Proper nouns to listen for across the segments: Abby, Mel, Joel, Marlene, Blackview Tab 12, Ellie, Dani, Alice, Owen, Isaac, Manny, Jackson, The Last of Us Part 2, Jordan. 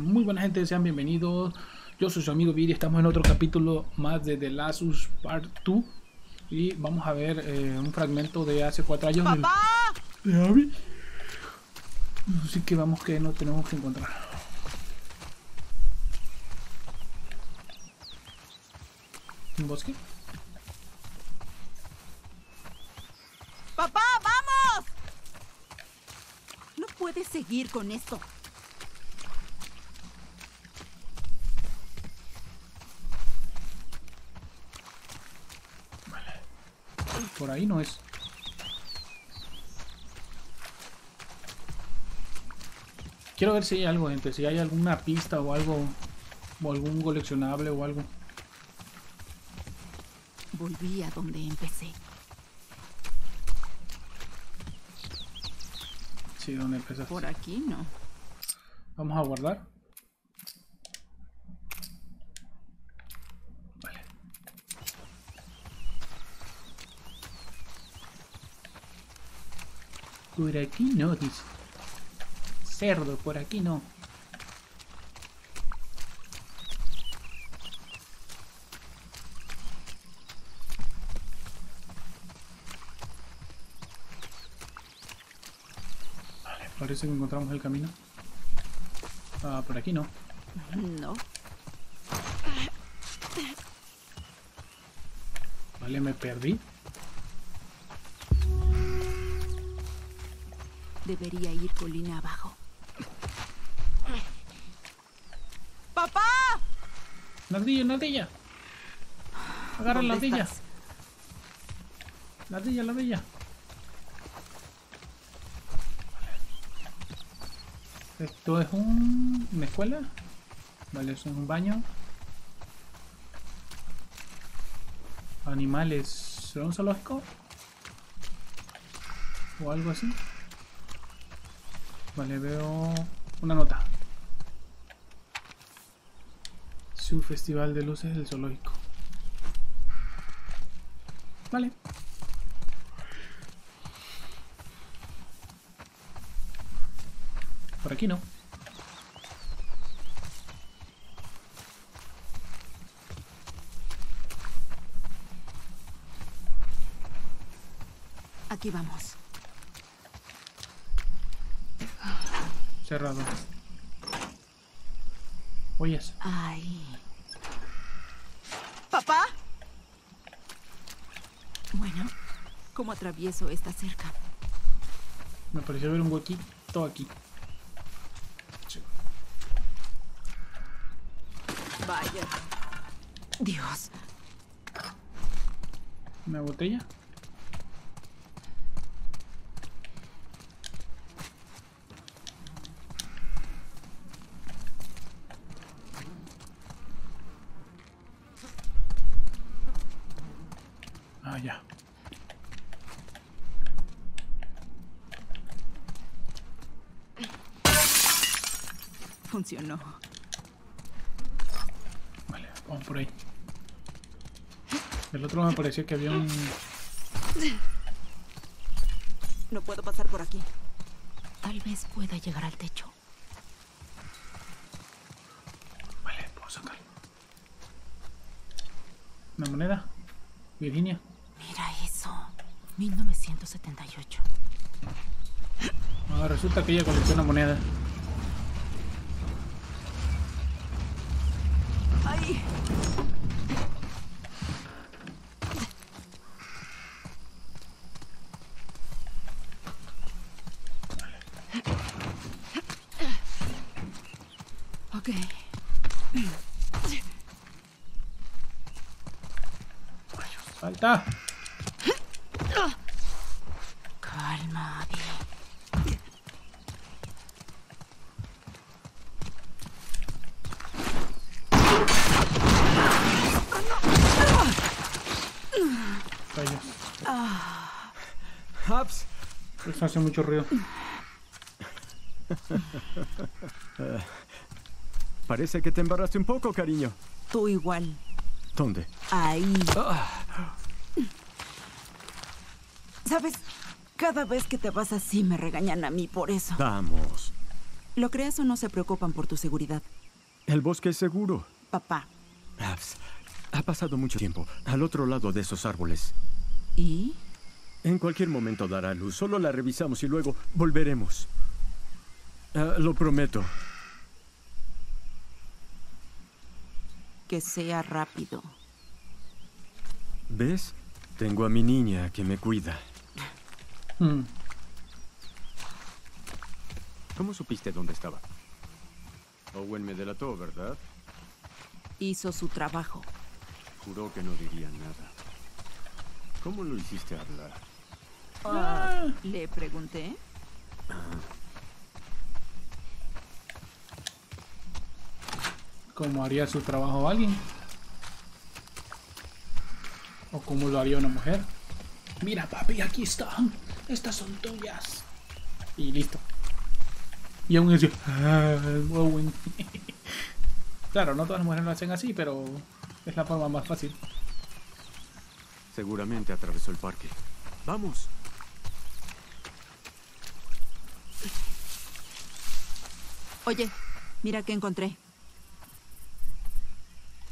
Muy buena gente, sean bienvenidos. Yo soy su amigo Viri, estamos en otro capítulo más de The Last of Us Part 2. Y vamos a ver un fragmento de hace 4 años. ¡Papá! De Abby. Así que vamos, que nos tenemos que encontrar. ¿Un bosque? ¡Papá, vamos! No puedes seguir con esto. Por ahí no es. Quiero ver si hay algo, gente. Si hay alguna pista o algo. O algún coleccionable o algo. Volví a donde empecé. Sí, donde empezaste. Por aquí no. Vamos a guardar. Por aquí no, dice. Cerdo, por aquí no. Vale, parece que encontramos el camino. Ah, por aquí no. No. Vale, me perdí. Debería ir colina abajo. ¡Papá! ¡Ladilla! Agarra la ladilla. ¡Ladilla! Vale. Esto es una escuela. Vale, eso es un baño. Animales. ¿Será un zoológico? O algo así. Vale, veo una nota. Su festival de luces del zoológico. Vale. Por aquí no. Aquí vamos. Cerrado. Oyes. Ay. ¿Papá? Bueno, ¿cómo atravieso esta cerca? Me pareció ver un huequito aquí. Sí. Vaya. Dios. ¿Una botella? Ya. Funcionó. Vale, vamos por ahí. El otro me parecía que había un... No puedo pasar por aquí. Tal vez pueda llegar al techo. Vale, puedo sacar. ¿Una moneda? Virginia. 1978. Ah, resulta que ella colecciona monedas. Ay. Ok. Falta. Eso hace mucho ruido. Parece que te embaraste un poco, cariño. Tú igual. ¿Dónde? Ahí. ¿Sabes? Cada vez que te vas así me regañan a mí por eso. Vamos. Lo creas o no, se preocupan por tu seguridad. El bosque es seguro. Papá. Abs, ha pasado mucho tiempo al otro lado de esos árboles. ¿Y? En cualquier momento dará luz. Solo la revisamos y luego volveremos. Lo prometo. Que sea rápido. ¿Ves? Tengo a mi niña que me cuida. ¿Cómo supiste dónde estaba? Owen me delató, ¿verdad? Hizo su trabajo. Juró que no diría nada. ¿Cómo lo hiciste hablar? Le pregunté. ¿Cómo haría su trabajo alguien? ¿O cómo lo haría una mujer? Mira, papi, aquí están. Estas son tuyas. Y listo. Y aún así... Owen. Claro, no todas las mujeres lo hacen así, pero es la forma más fácil. Seguramente atravesó el parque. ¡Vamos! Oye, mira qué encontré.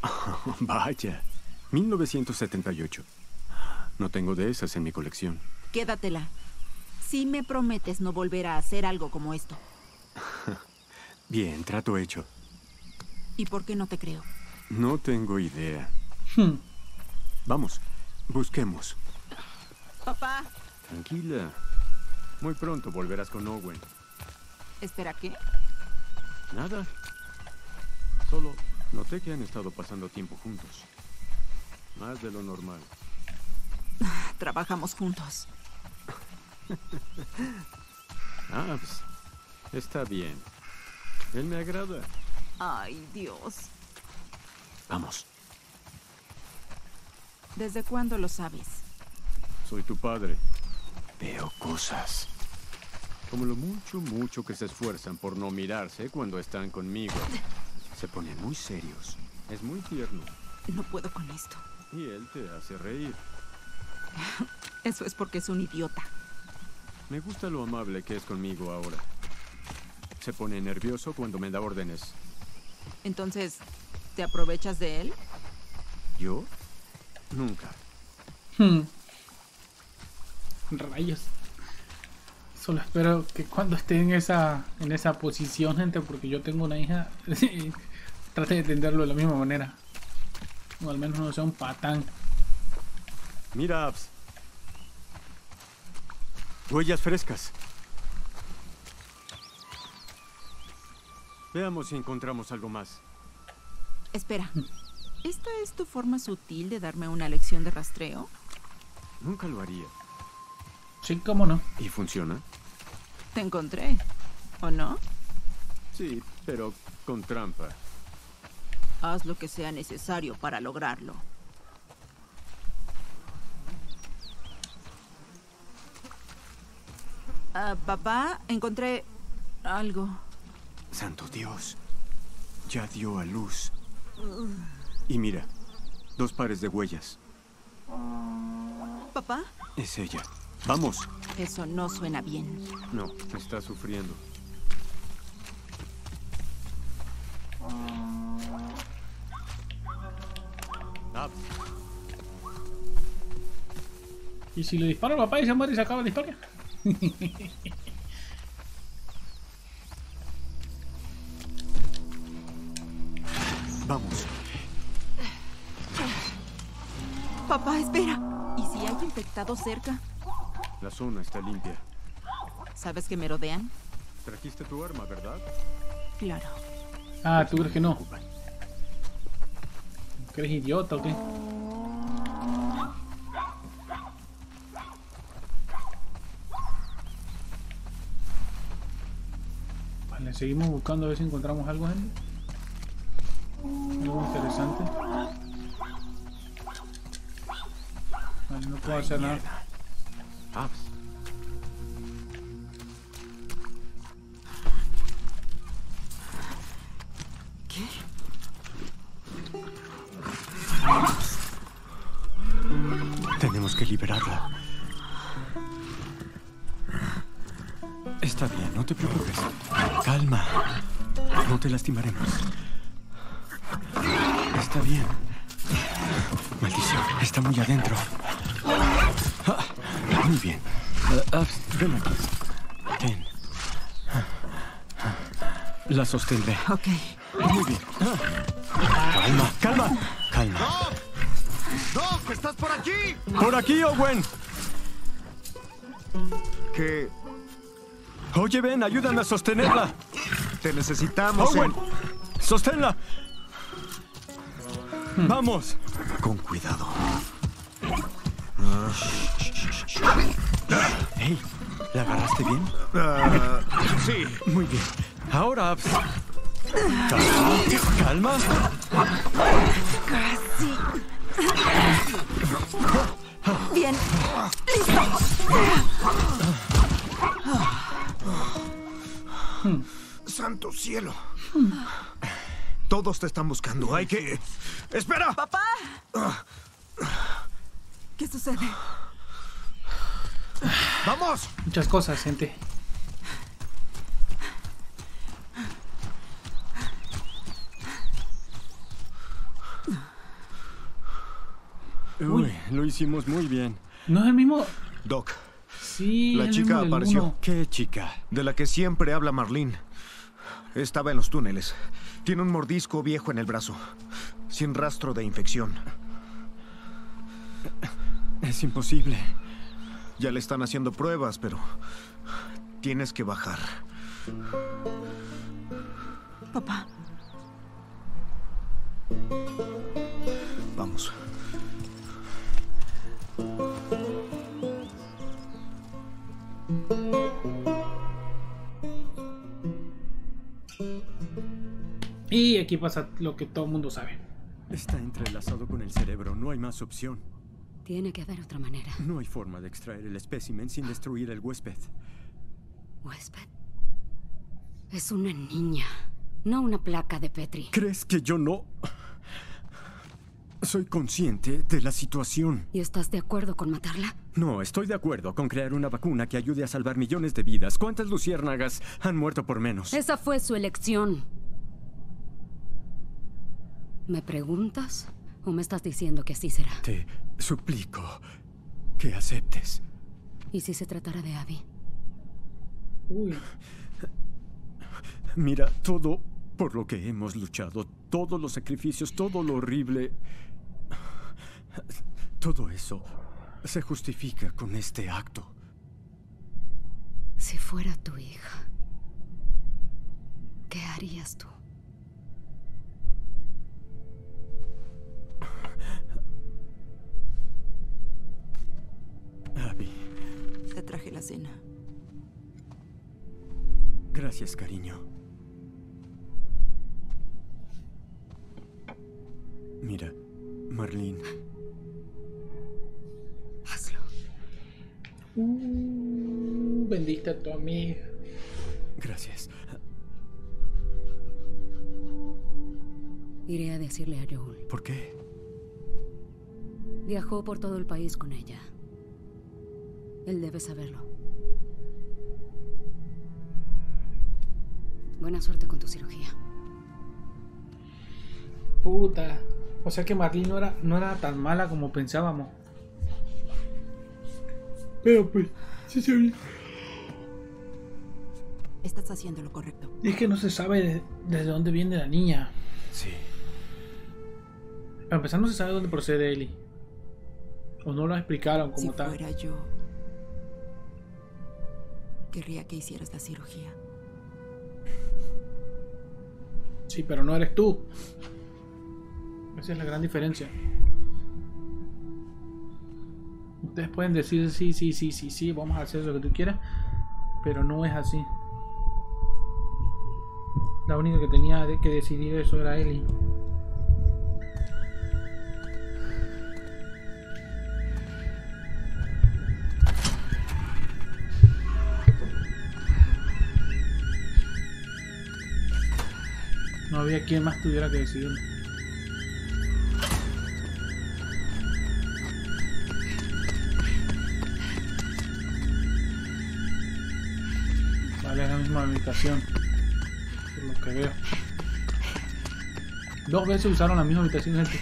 Oh, vaya, 1978. No tengo de esas en mi colección. Quédatela. Si me prometes no volver a hacer algo como esto. Bien, trato hecho. ¿Y por qué no te creo? No tengo idea. Vamos, busquemos. Papá. Tranquila. Muy pronto volverás con Owen. ¿Espera qué? Nada. Solo noté que han estado pasando tiempo juntos. Más de lo normal. Trabajamos juntos. Ah, pues, está bien. Él me agrada. Ay, Dios. Vamos. ¿Desde cuándo lo sabes? Soy tu padre. Veo cosas. Como lo mucho que se esfuerzan por no mirarse cuando están conmigo. Se ponen muy serios. Es muy tierno. No puedo con esto. Y él te hace reír. Eso es porque es un idiota. Me gusta lo amable que es conmigo ahora. Se pone nervioso cuando me da órdenes. Entonces, ¿te aprovechas de él? ¿Yo? Nunca. Rayos. Solo espero que cuando esté en esa posición, gente, porque yo tengo una hija, trate de entenderlo de la misma manera. O al menos no sea un patán. Mira, Abs. Huellas frescas. Veamos si encontramos algo más. Espera. ¿Esta es tu forma sutil de darme una lección de rastreo? Nunca lo haría. Sí, cómo no. ¿Y funciona? Te encontré, ¿o no? Sí, pero con trampa. Haz lo que sea necesario para lograrlo. Papá, encontré algo. Santo Dios, ya dio a luz. Y mira, 2 pares de huellas. ¿Papá? Es ella. Vamos. Eso no suena bien. No, está sufriendo. ¿Y si le disparo a papá y se muere y se acaba la historia? Vamos. Papá, espera. ¿Y si hay infectado cerca? La zona está limpia. ¿Sabes que merodean? Trajiste tu arma, ¿verdad? Claro. Ah, ¿tú crees que no? ¿Que eres idiota o qué? Vale, seguimos buscando a ver si encontramos algo, gente. Algo interesante. Vale, no puedo hacer nada. ¿Qué? Tenemos que liberarla. Está bien, no te preocupes. Calma. No te lastimaremos. Está bien. Maldición, está muy adentro. Muy bien. Ven aquí. Ten. La sostendré. Ok. Muy bien. Calma, calma, calma. ¡Doc! ¡Estás por aquí! ¡Por aquí, Owen! ¿Qué? Oye, ven, ayúdame a sostenerla. Te necesitamos, Owen. ¡Sosténla! ¡Vamos! Con cuidado. Hey, ¿la agarraste bien? Sí. Muy bien. Ahora, Abs. Calma. Calma. Casi. Bien. Listo. Santo cielo. Todos te están buscando. Hay que... ¡Espera! ¡Papá! ¿Qué sucede? ¡Vamos! Muchas cosas, gente. Uy, lo hicimos muy bien. ¿No es el mismo? Doc. Sí, la chica apareció. Uno. ¿Qué chica? De la que siempre habla Marlene. Estaba en los túneles. Tiene un mordisco viejo en el brazo. Sin rastro de infección. Es imposible. Ya le están haciendo pruebas, pero... tienes que bajar. Papá. Vamos. Y aquí pasa lo que todo el mundo sabe. Está entrelazado con el cerebro, no hay más opción. Tiene que haber otra manera. No hay forma de extraer el espécimen sin destruir el huésped. ¿Huésped? Es una niña, no una placa de Petri. ¿Crees que yo no...? Soy consciente de la situación. ¿Y estás de acuerdo con matarla? No, estoy de acuerdo con crear una vacuna que ayude a salvar millones de vidas. ¿Cuántas luciérnagas han muerto por menos? Esa fue su elección. ¿Me preguntas o me estás diciendo que así será? Te suplico que aceptes. ¿Y si se tratara de Abby? Uy. Mira, todo por lo que hemos luchado, todos los sacrificios, todo lo horrible... todo eso se justifica con este acto. Si fuera tu hija, ¿qué harías tú? Abby. Te traje la cena. Gracias, cariño. Mira, Marlene. Hazlo. Bendita tu amiga. Gracias. Iré a decirle a Joel. ¿Por qué? Viajó por todo el país con ella. Él debe saberlo. Buena suerte con tu cirugía. Puta. O sea que Marlene no era tan mala como pensábamos. Pero pues, sí se oye. Estás haciendo lo correcto. Y es que no se sabe desde dónde viene la niña. Sí. Para empezar, no se sabe dónde procede Ellie. O no lo explicaron como tal. Si fuera yo, querría que hicieras la cirugía. Sí, pero no eres tú. Esa es la gran diferencia. Ustedes pueden decir sí, vamos a hacer lo que tú quieras, pero no es así. La única que tenía que decidir eso era Ellie. No había quien más tuviera que decidirlo. misma habitación, por lo que veo. Dos veces usaron la misma habitación, gente.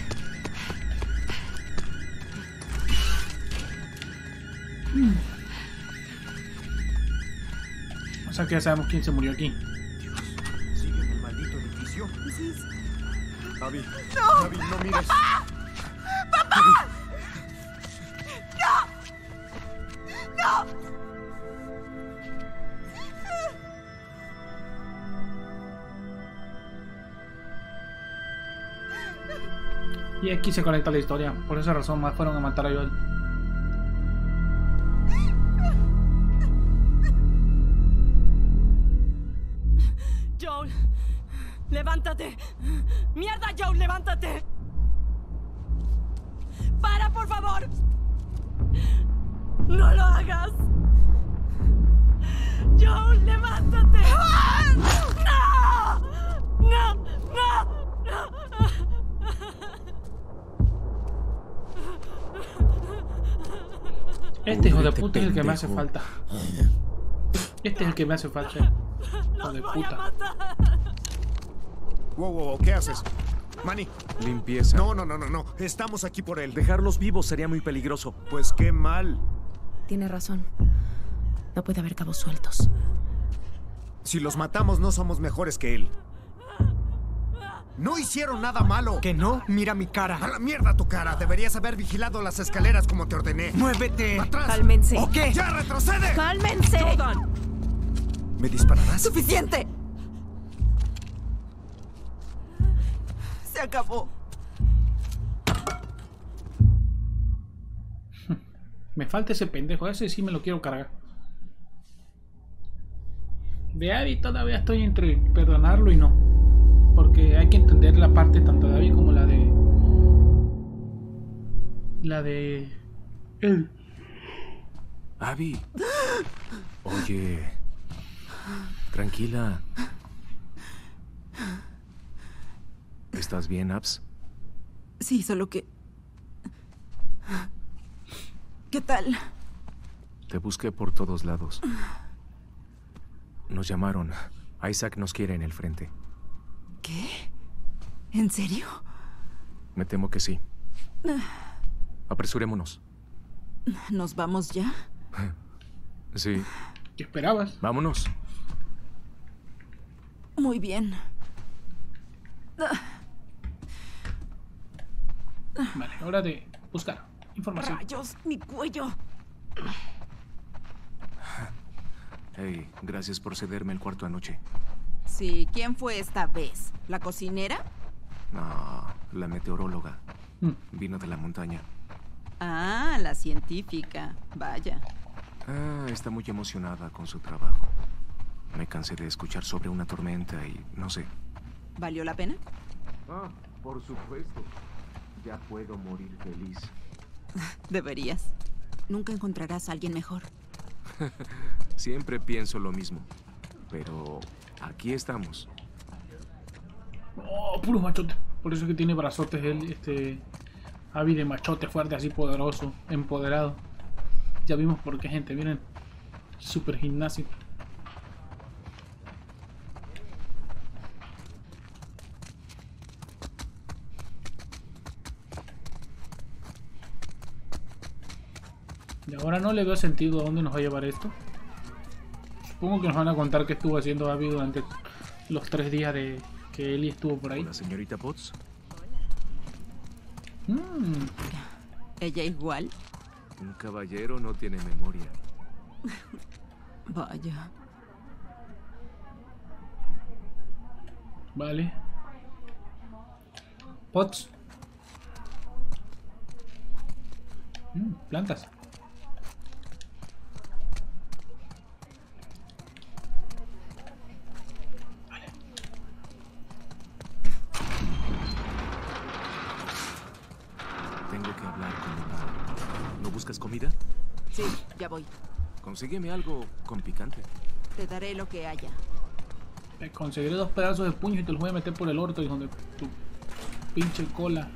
O sea que ya sabemos quién se murió aquí. Dios, sigue en el maldito edificio. Abby, no. Abby, no mires. ¡Papá! ¡Papá! Abby. Y aquí se conecta la historia. Por esa razón más fueron a matar a Joel. Joel, levántate. Mierda, Joel, levántate. Para, por favor. No lo hagas. Joel, levántate. No, no, no, no. Este hijo de puta es el que me hace falta. Este es el que me hace falta. Hijo de puta. Wow, ¿qué haces? Manny. Limpieza. No. Estamos aquí por él. Dejarlos vivos sería muy peligroso. Pues qué mal. Tiene razón. No puede haber cabos sueltos. Si los matamos no somos mejores que él. ¡No hicieron nada malo! ¿Que no? ¡Mira mi cara! ¡A la mierda tu cara! Deberías haber vigilado las escaleras como te ordené. ¡Muévete! ¡Atrás! ¡Cálmense! ¿O qué? ¡Ya retrocede! ¡Cálmense! ¡Jordan! ¿Me dispararás? ¡Suficiente! ¡Se acabó! Me falta ese pendejo. Ese sí me lo quiero cargar. De Abby todavía estoy entre perdonarlo y no. Porque hay que entender la parte tanto de Abby como la de... él. Abby. Oye. Tranquila. ¿Estás bien, Abs? Sí, solo que... ¿Qué tal? Te busqué por todos lados. Nos llamaron. Isaac nos quiere en el frente. ¿Qué? ¿En serio? Me temo que sí. Apresurémonos. ¿Nos vamos ya? Sí. ¿Qué esperabas? Vámonos. Muy bien. Vale, hora de buscar información. ¡Rayos, mi cuello! Hey, gracias por cederme el cuarto anoche. Sí, ¿quién fue esta vez? ¿La cocinera? No, la meteoróloga. Vino de la montaña. Ah, la científica. Vaya. Ah, está muy emocionada con su trabajo. Me cansé de escuchar sobre una tormenta y no sé. ¿Valió la pena? Ah, por supuesto. Ya puedo morir feliz. Deberías. Nunca encontrarás a alguien mejor. Siempre pienso lo mismo. Pero... aquí estamos. Oh, puro machote. Por eso es que tiene brazotes él, Abby, de machote fuerte, así poderoso, empoderado. Ya vimos por qué, gente, miren. Super gimnasio. Y ahora no le veo sentido a dónde nos va a llevar esto. Supongo que nos van a contar qué estuvo haciendo Abby durante los 3 días de que Ellie estuvo por ahí. ¿La señorita Potts? Hola. ¿Ella igual? Un caballero no tiene memoria. Vaya. Vale. Potts. Plantas. ¿Buscas comida? Sí, ya voy. Consígueme algo con picante. Te daré lo que haya. Te conseguiré 2 pedazos de puño y te los voy a meter por el orto, hijo de tu pinche cola.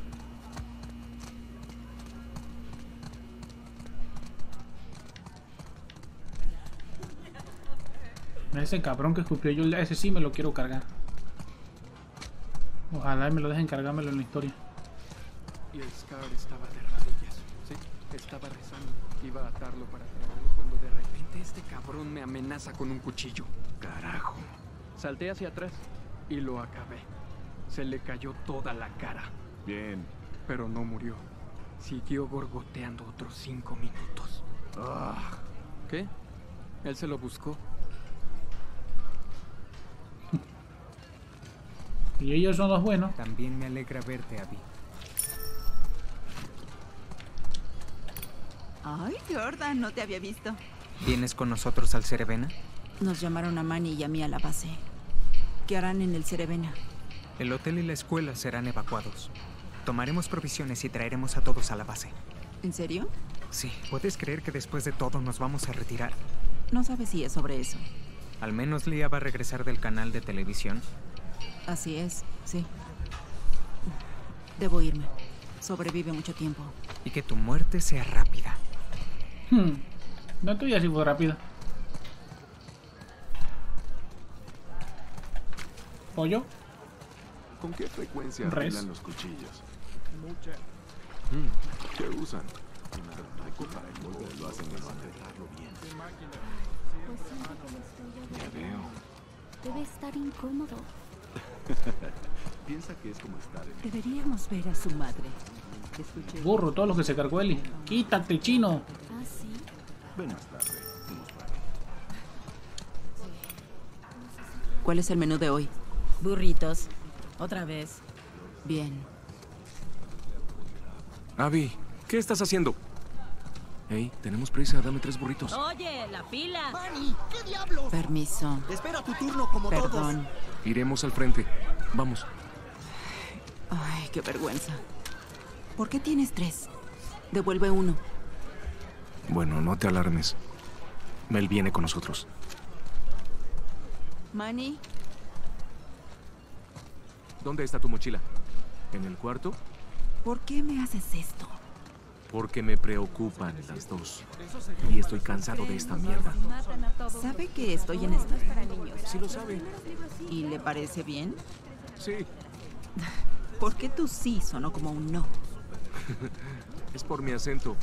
Ese cabrón que escupió Joel, ese sí me lo quiero cargar. Ojalá me lo dejen cargármelo en la historia. Y el Scar estaba de rodillas, ¿sí? Estaba rezando. Iba a atarlo para traerlo cuando de repente este cabrón me amenaza con un cuchillo. Carajo. Salté hacia atrás y lo acabé. Se le cayó toda la cara. Bien. Pero no murió. Siguió gorgoteando otros 5 minutos. Ah. ¿Qué? Él se lo buscó. Y ellos son los buenos. También me alegra verte, Abby. Ay, Jordan, no te había visto. ¿Vienes con nosotros al Cerebena? Nos llamaron a Manny y a mí a la base. ¿Qué harán en el Cerebena? El hotel y la escuela serán evacuados. Tomaremos provisiones y traeremos a todos a la base. ¿En serio? Sí, ¿puedes creer que después de todo nos vamos a retirar? No sabes si es sobre eso. Al menos Lia va a regresar del canal de televisión. Así es, sí. Debo irme. Sobrevive mucho tiempo. Y que tu muerte sea rápida. No tuya si fue rápida. ¿Pollo? ¿Con qué frecuencia afilan los cuchillos? Mucha. ¿Qué usan? Lo hacen bien. Ya veo. Debe estar incómodo. Piensa que es como estar. Deberíamos ver a su madre. Burro, todos los que se cargó Ellie. Quítate, chino. Ah, sí. Buenas tardes. ¿Cuál es el menú de hoy? Burritos. Otra vez. Bien. Abby, ¿qué estás haciendo? Hey, tenemos prisa, dame 3 burritos. Oye, la pila. Manny, ¿qué diablos? Permiso. Espera tu turno como todos. Perdón. Iremos al frente. Vamos. Ay, qué vergüenza. ¿Por qué tienes 3? Devuelve 1. Bueno, no te alarmes. Mel viene con nosotros. Manny. ¿Dónde está tu mochila? ¿En el cuarto? ¿Por qué me haces esto? Porque me preocupan las dos. Y estoy cansado de esta mierda. ¿Sabe que estoy en esto? Sí lo sabe. ¿Y le parece bien? Sí. ¿Por qué tu sí sonó como un no? Es por mi acento.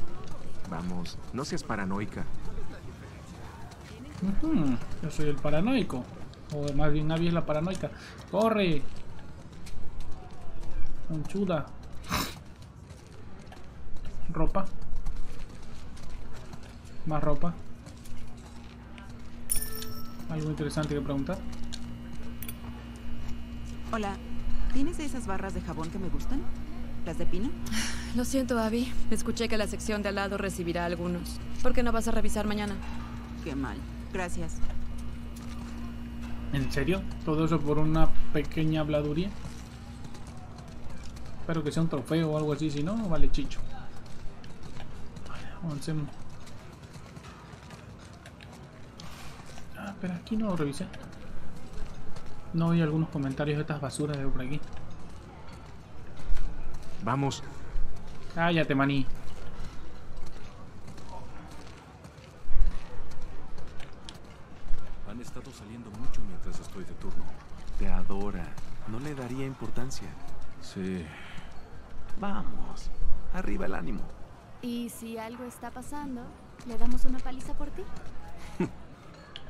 Vamos, no seas paranoica. Yo soy el paranoico. O más bien Abby es la paranoica. ¡Corre! Conchuda. Ropa. Más ropa. Algo interesante que preguntar. Hola, ¿tienes esas barras de jabón que me gustan? ¿Las de pino? Lo siento, Abby. Escuché que la sección de al lado recibirá algunos. ¿Por qué no vas a revisar mañana? Qué mal. Gracias. ¿En serio? ¿Todo eso por una pequeña habladuría? Espero que sea un trofeo o algo así, si no, vale chicho. Avancemos. Ah, pero aquí no lo revisé. No vi algunos comentarios de estas basuras de por aquí. Vamos. Cállate, maní. Han estado saliendo mucho mientras estoy de turno. Te adora. No le daría importancia. Sí. Vamos, arriba el ánimo. Y si algo está pasando, ¿le damos una paliza por ti?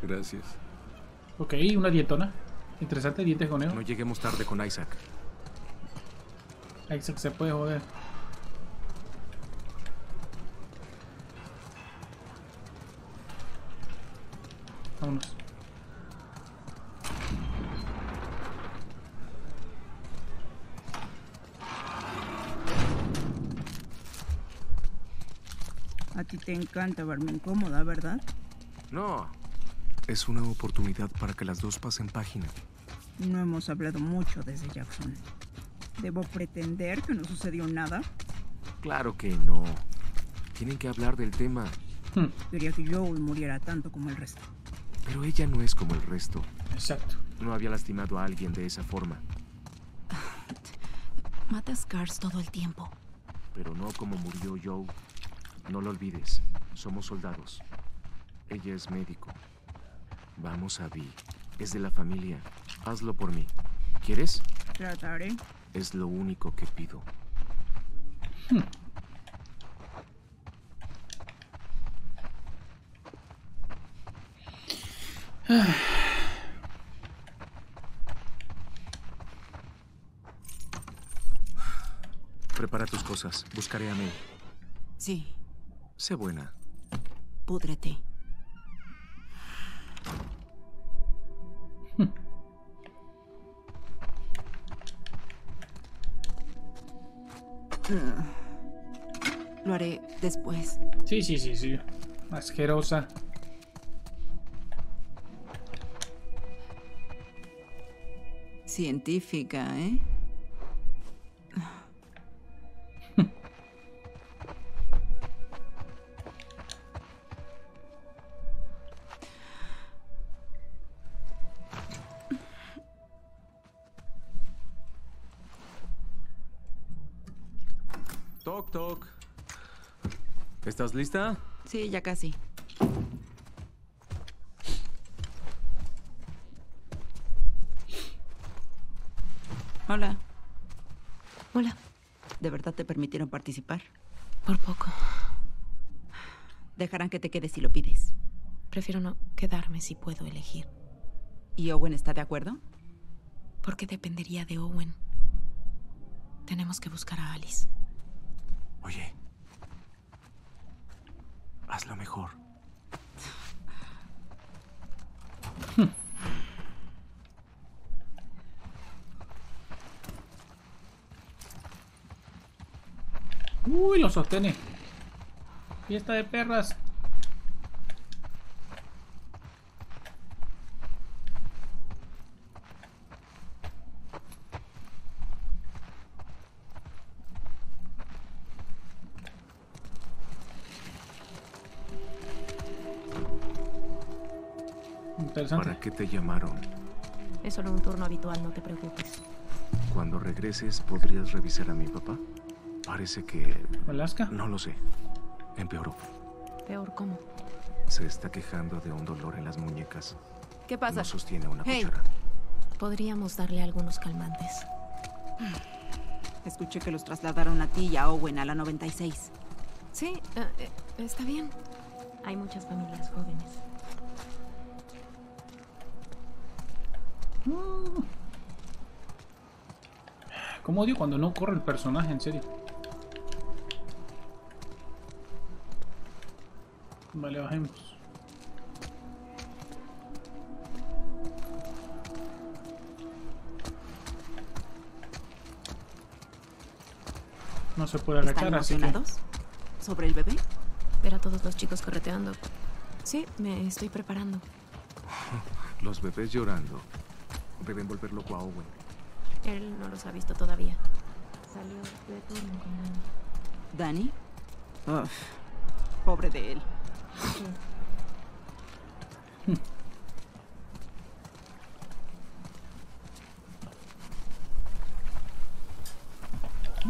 Gracias. Ok, una dietona. Interesante, dientes con él. No lleguemos tarde con Isaac. Isaac se puede joder. Vámonos. A ti te encanta verme incómoda, ¿verdad? No. Es una oportunidad para que las dos pasen página. No hemos hablado mucho desde Jackson. ¿Debo pretender que no sucedió nada? Claro que no. Tienen que hablar del tema. Quería que Joel muriera tanto como el resto. Pero ella no es como el resto. Exacto. No había lastimado a alguien de esa forma. Mata a Scars todo el tiempo. Pero no como murió Joel. No lo olvides, somos soldados. Ella es médico. Vamos, Abby. Es de la familia. Hazlo por mí. ¿Quieres? Trataré. Es lo único que pido. Prepara tus cosas. Buscaré a Mel. Sí. Sé buena. Púdrete. Lo haré después. Sí. Asquerosa. Científica, ¿eh? Toc, toc. ¿Estás lista? Sí, ya casi. Hola. Hola. ¿De verdad te permitieron participar? Por poco. Dejarán que te quedes si lo pides. Prefiero no quedarme si puedo elegir. ¿Y Owen está de acuerdo? Porque dependería de Owen. Tenemos que buscar a Alice. Oye. Hazlo mejor. Uy, lo sostiene. Fiesta de perras. Interesante. ¿Para qué te llamaron? Es solo un turno habitual, no te preocupes. Cuando regreses, ¿podrías revisar a mi papá? Parece que... ¿Alaska? No lo sé. Empeoró. ¿Peor cómo? Se está quejando de un dolor en las muñecas. ¿Qué pasa? No sostiene una cuchara. Podríamos darle algunos calmantes. Escuché que los trasladaron a ti y a Owen a la 96. Sí, está bien. Hay muchas familias jóvenes. Cómo odio cuando no corre el personaje, en serio. Vale, bajemos. No se puede arreglar así que... ¿Sobre el bebé? Ver a todos los chicos correteando. Sí, me estoy preparando. Los bebés llorando. Deben volver loco a Owen. Él no los ha visto todavía. Salió de turno con Dani. ¿Dani? Uf, pobre de él. Sí.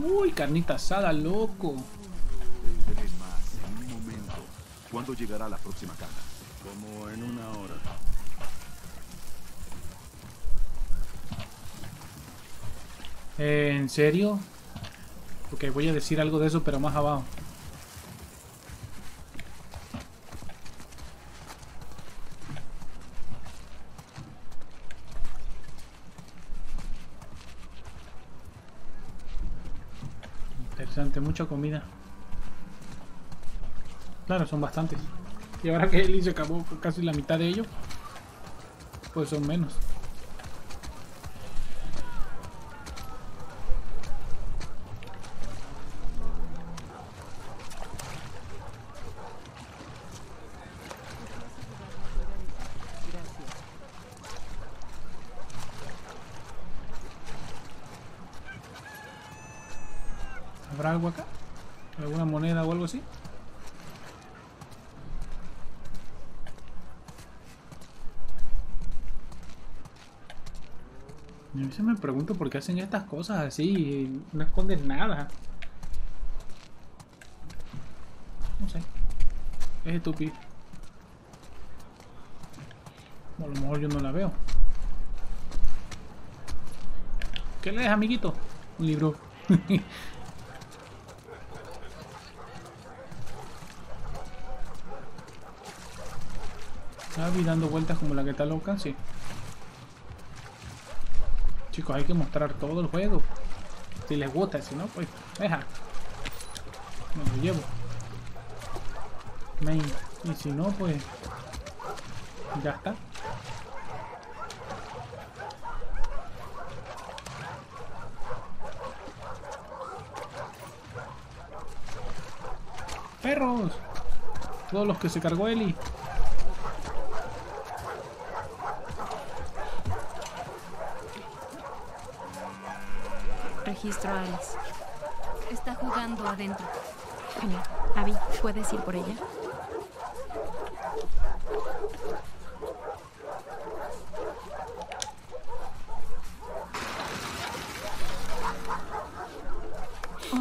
Uy, carnita asada, loco. Tendré más en un momento. ¿Cuándo llegará la próxima caja? Como en una hora. ¿En serio? Ok, voy a decir algo de eso, pero más abajo. Interesante, mucha comida. Claro, son bastantes. Y ahora que Ellie se acabó con casi la mitad de ellos, pues son menos. ¿Habrá algo acá? ¿Alguna moneda o algo así? A veces me pregunto por qué hacen estas cosas así y no esconden nada. No sé. Es estúpido. A lo mejor yo no la veo. ¿Qué lees, amiguito? Un libro. Abby dando vueltas como la que está loca, sí. Chicos, hay que mostrar todo el juego. Si les gusta, si no, pues deja. Me lo llevo. Main. Y si no, pues ya está. ¡Perros! Todos los que se cargó Ellie. Registro a Alice. Está jugando adentro. Genial. Abby, ¿puedes ir por ella?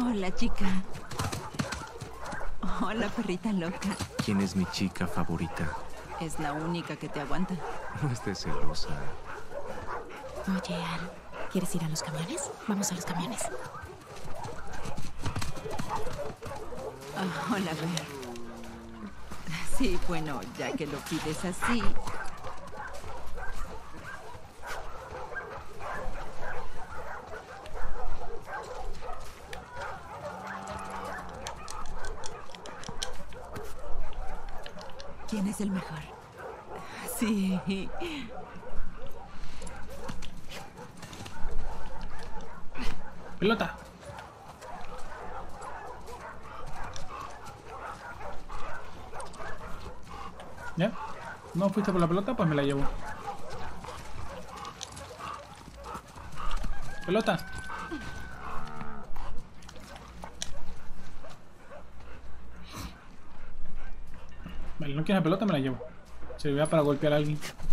Hola, chica. Hola, perrita loca. ¿Quién es mi chica favorita? Es la única que te aguanta. No estés celosa. Oye, Al, ¿quieres ir a los camiones? Vamos a los camiones. Oh, hola, Bert. Sí, bueno, ya que lo pides así. ¿Quién es el mejor? Sí. Pelota. ¿Ya? ¿No fuiste por la pelota? Pues me la llevo. Pelota. Vale, no quiero la pelota, me la llevo. Servirá para golpear a alguien.